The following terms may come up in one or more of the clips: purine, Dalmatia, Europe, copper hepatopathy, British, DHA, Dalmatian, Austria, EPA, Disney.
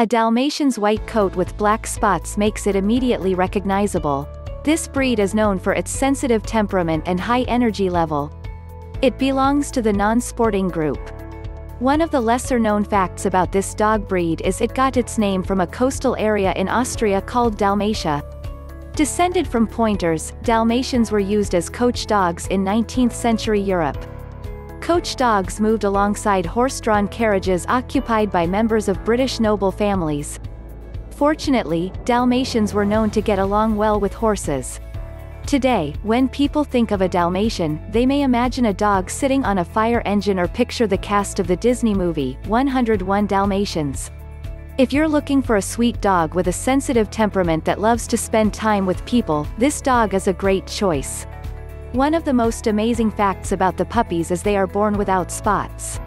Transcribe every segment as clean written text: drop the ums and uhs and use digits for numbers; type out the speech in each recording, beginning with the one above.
A Dalmatian's white coat with black spots makes it immediately recognizable. This breed is known for its sensitive temperament and high energy level. It belongs to the non-sporting group. One of the lesser-known facts about this dog breed is it got its name from a coastal area in Austria called Dalmatia. Descended from pointers, Dalmatians were used as coach dogs in 19th-century Europe. Coach dogs moved alongside horse-drawn carriages occupied by members of British noble families. Fortunately, Dalmatians were known to get along well with horses. Today, when people think of a Dalmatian, they may imagine a dog sitting on a fire engine or picture the cast of the Disney movie, 101 Dalmatians. If you're looking for a sweet dog with a sensitive temperament that loves to spend time with people, this dog is a great choice. One of the most amazing facts about the puppies is they are born without spots.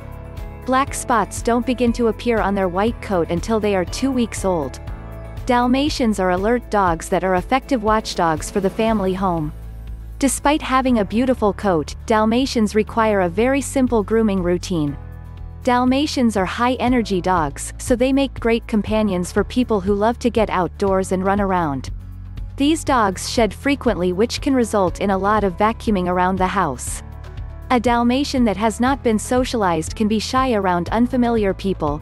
Black spots don't begin to appear on their white coat until they are 2 weeks old. Dalmatians are alert dogs that are effective watchdogs for the family home. Despite having a beautiful coat, Dalmatians require a very simple grooming routine. Dalmatians are high-energy dogs, so they make great companions for people who love to get outdoors and run around. These dogs shed frequently, which can result in a lot of vacuuming around the house. A Dalmatian that has not been socialized can be shy around unfamiliar people.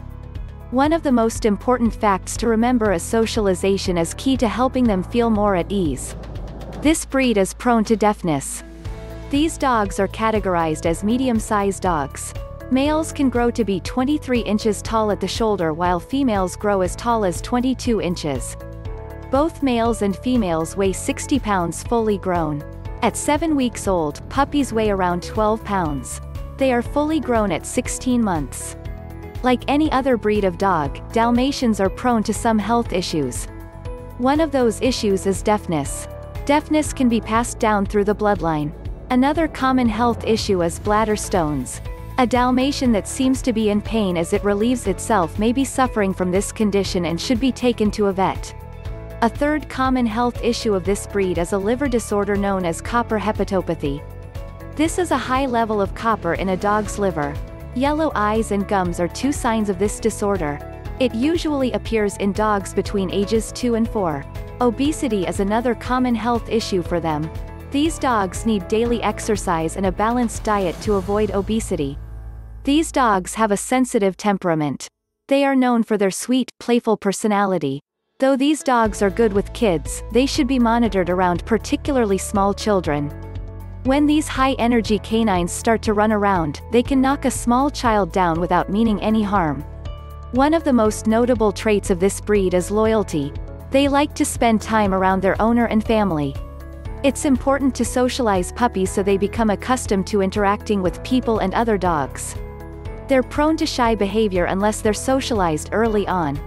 One of the most important facts to remember is socialization is key to helping them feel more at ease. This breed is prone to deafness. These dogs are categorized as medium-sized dogs. Males can grow to be 23 inches tall at the shoulder while females grow as tall as 22 inches. Both males and females weigh 60 pounds fully grown. At 7 weeks old, puppies weigh around 12 pounds. They are fully grown at 16 months. Like any other breed of dog, Dalmatians are prone to some health issues. One of those issues is deafness. Deafness can be passed down through the bloodline. Another common health issue is bladder stones. A Dalmatian that seems to be in pain as it relieves itself may be suffering from this condition and should be taken to a vet. A third common health issue of this breed is a liver disorder known as copper hepatopathy. This is a high level of copper in a dog's liver. Yellow eyes and gums are two signs of this disorder. It usually appears in dogs between ages 2 and 4. Obesity is another common health issue for them. These dogs need daily exercise and a balanced diet to avoid obesity. These dogs have a sensitive temperament. They are known for their sweet, playful personality. Though these dogs are good with kids, they should be monitored around particularly small children. When these high-energy canines start to run around, they can knock a small child down without meaning any harm. One of the most notable traits of this breed is loyalty. They like to spend time around their owner and family. It's important to socialize puppies so they become accustomed to interacting with people and other dogs. They're prone to shy behavior unless they're socialized early on.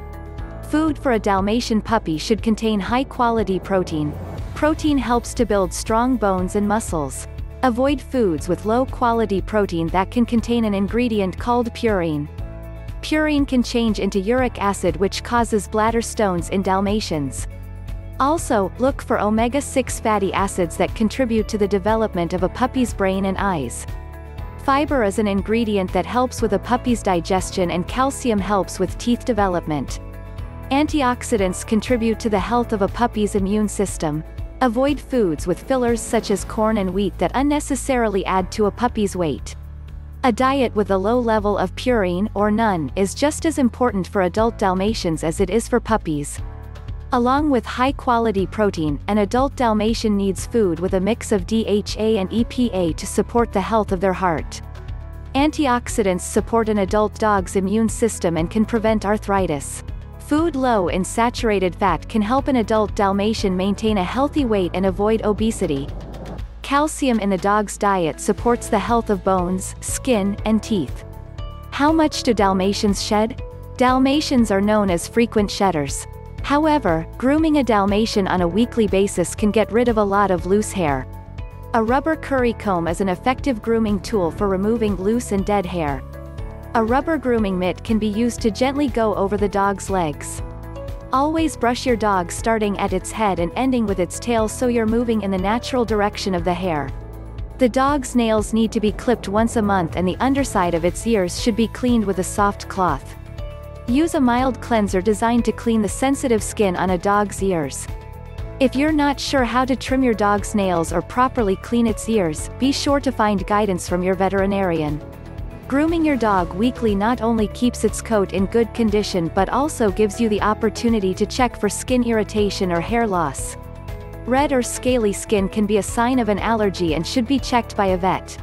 Food for a Dalmatian puppy should contain high-quality protein. Protein helps to build strong bones and muscles. Avoid foods with low-quality protein that can contain an ingredient called purine. Purine can change into uric acid, which causes bladder stones in Dalmatians. Also, look for omega-6 fatty acids that contribute to the development of a puppy's brain and eyes. Fiber is an ingredient that helps with a puppy's digestion, and calcium helps with teeth development. Antioxidants contribute to the health of a puppy's immune system. Avoid foods with fillers such as corn and wheat that unnecessarily add to a puppy's weight. A diet with a low level of purine, or none, is just as important for adult Dalmatians as it is for puppies. Along with high-quality protein, an adult Dalmatian needs food with a mix of DHA and EPA to support the health of their heart. Antioxidants support an adult dog's immune system and can prevent arthritis. Food low in saturated fat can help an adult Dalmatian maintain a healthy weight and avoid obesity. Calcium in the dog's diet supports the health of bones, skin, and teeth. How much do Dalmatians shed? Dalmatians are known as frequent shedders. However, grooming a Dalmatian on a weekly basis can get rid of a lot of loose hair. A rubber curry comb is an effective grooming tool for removing loose and dead hair. A rubber grooming mitt can be used to gently go over the dog's legs. Always brush your dog starting at its head and ending with its tail so you're moving in the natural direction of the hair. The dog's nails need to be clipped once a month, and the underside of its ears should be cleaned with a soft cloth. Use a mild cleanser designed to clean the sensitive skin on a dog's ears. If you're not sure how to trim your dog's nails or properly clean its ears, be sure to find guidance from your veterinarian. Grooming your dog weekly not only keeps its coat in good condition but also gives you the opportunity to check for skin irritation or hair loss. Red or scaly skin can be a sign of an allergy and should be checked by a vet.